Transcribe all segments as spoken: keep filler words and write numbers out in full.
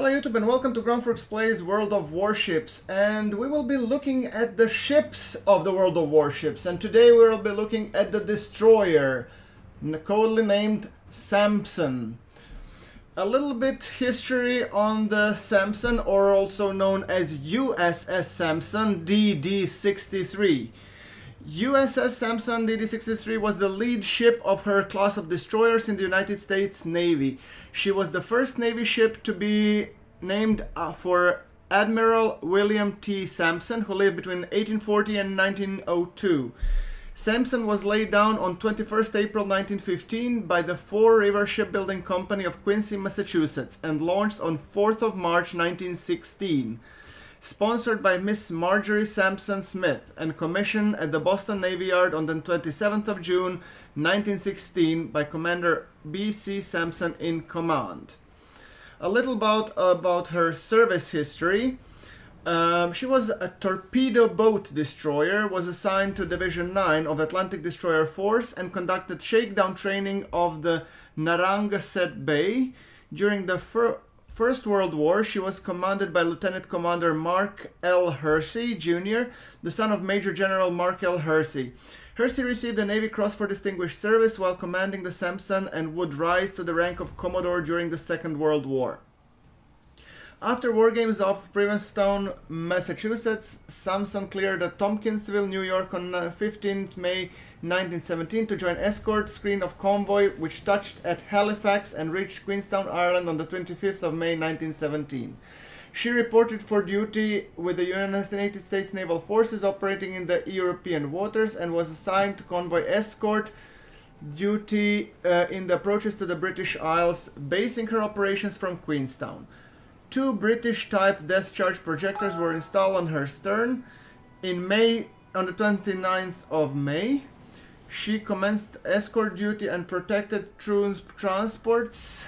Hello YouTube and welcome to GrunfWorks Plays World of Warships, and we will be looking at the ships of the World of Warships, and today we will be looking at the destroyer, coldly named Sampson. A little bit history on the Sampson, or also known as U S S Sampson D D sixty-three. U S S Sampson D D sixty-three was the lead ship of her class of destroyers in the United States Navy. She was the first Navy ship to be named for Admiral William T. Sampson, who lived between eighteen forty and nineteen oh two. Sampson was laid down on twenty-first April nineteen fifteen by the Fore River Shipbuilding Company of Quincy, Massachusetts, and launched on fourth of March nineteen sixteen. Sponsored by Miss Marjorie Sampson Smith and commissioned at the Boston Navy Yard on the twenty-seventh of June nineteen sixteen by Commander B C Sampson in command. A little about, about her service history. Um, she was a torpedo boat destroyer, was assigned to Division nine of Atlantic Destroyer Force and conducted shakedown training of the Narragansett Bay. During the first First World War, she was commanded by Lieutenant Commander Mark L. Hersey, Junior, the son of Major General Mark L. Hersey. Hersey received the Navy Cross for Distinguished Service while commanding the Sampson and would rise to the rank of Commodore during the Second World War. After war games off Provincetown, Massachusetts, Sampson cleared at Tompkinsville, New York on fifteenth of May nineteen seventeen to join escort screen of convoy which touched at Halifax and reached Queenstown, Ireland on the twenty-fifth of May nineteen seventeen. She reported for duty with the United States Naval Forces operating in the European waters and was assigned to convoy escort duty uh, in the approaches to the British Isles, basing her operations from Queenstown. Two British-type depth charge projectors were installed on her stern. In May, on the twenty-ninth of May, she commenced escort duty and protected troop transports.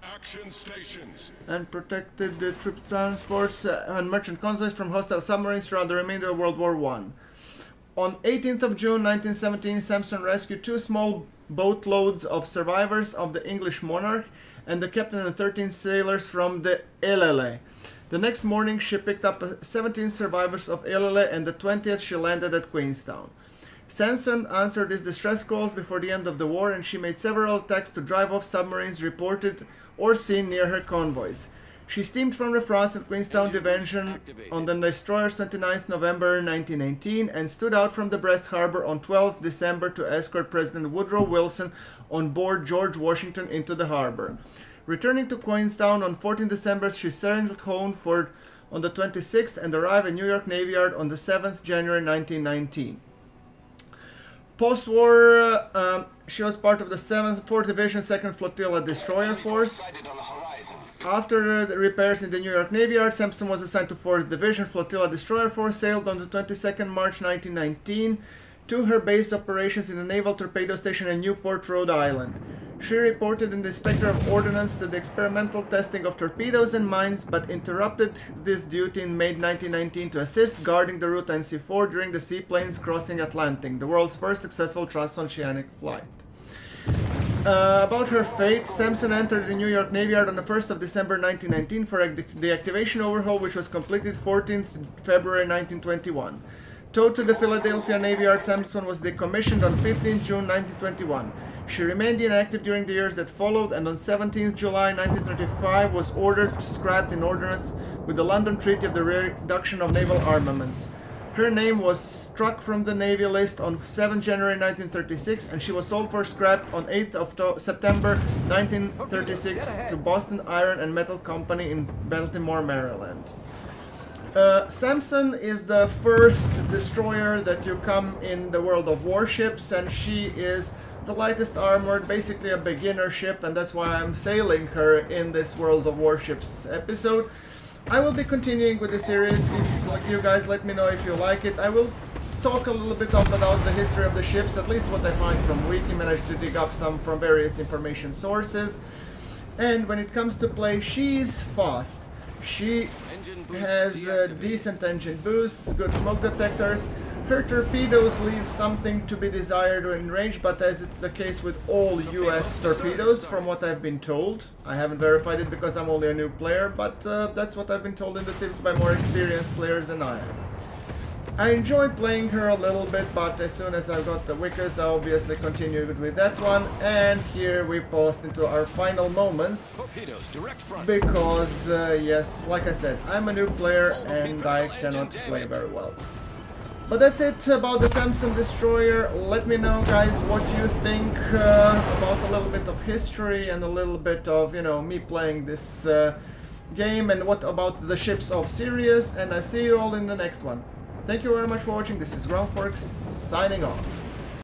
Action stations. And protected the troop transports and merchant convoys from hostile submarines throughout the remainder of World War One. On eighteenth of June nineteen seventeen, Sampson rescued two small boatloads of survivors of the English monarch and the captain and thirteen sailors from the Elele. The next morning she picked up seventeen survivors of Elele, and the twentieth she landed at Queenstown. Sampson answered these distress calls before the end of the war, and she made several attacks to drive off submarines reported or seen near her convoys. She steamed from the France at Queenstown Division on the destroyers twenty-ninth of November nineteen eighteen and stood out from the Brest harbor on twelfth of December to escort President Woodrow Wilson on board George Washington into the harbor. Returning to Queenstown on fourteenth of December, she sailed home for on the twenty-sixth and arrived at New York Navy Yard on the seventh of January nineteen nineteen. Post-war, uh, um, she was part of the seventh, fourth Division, second Flotilla Destroyer Force. After the repairs in the New York Navy Yard, Sampson was assigned to fourth Division Flotilla Destroyer Force, sailed on the twenty-second of March nineteen nineteen to her base operations in the Naval Torpedo Station in Newport, Rhode Island. She reported in the Inspector of Ordnance to the experimental testing of torpedoes and mines, but interrupted this duty in May nineteen nineteen to assist guarding the route N C four during the seaplanes crossing Atlantic, the world's first successful transoceanic flight. Uh, about her fate, Sampson entered the New York Navy Yard on the first of December nineteen nineteen for a deactivation overhaul, which was completed fourteenth of February nineteen twenty-one. Towed to the Philadelphia Navy Yard, Sampson was decommissioned on fifteenth of June nineteen twenty-one. She remained inactive during the years that followed, and on seventeenth of July nineteen thirty-five was ordered scrapped in ordinance with the London Treaty of the Reduction of Naval Armaments. Her name was struck from the Navy list on seventh of January nineteen thirty-six, and she was sold for scrap on eighth of September nineteen thirty-six to Boston Iron and Metal Company in Baltimore, Maryland. Uh, Sampson is the first destroyer that you come in the World of Warships, and she is the lightest armored, basically a beginner ship, and that's why I'm sailing her in this World of Warships episode. I will be continuing with the series. If, like you guys, let me know if you like it. I will talk a little bit about the history of the ships, at least what I find from Wiki. Managed to dig up some from various information sources. And when it comes to play, she's fast. She has uh, decent engine boosts, good smoke detectors. Her torpedoes leave something to be desired in range, but as it's the case with all U S torpedoes, from what I've been told, I haven't verified it because I'm only a new player, but uh, that's what I've been told in the tips by more experienced players than I am. I enjoyed playing her a little bit, but as soon as I got the Wickers, I obviously continued with that one, and here we paused into our final moments, torpedoes, direct front. Because, uh, yes, like I said, I'm a new player and I cannot play very well. But that's it about the Sampson Destroyer. Let me know, guys, what you think uh, about a little bit of history and a little bit of, you know, me playing this uh, game, and what about the ships of Sirius, and I see you all in the next one. Thank you very much for watching. This is GrunfWorks, signing off.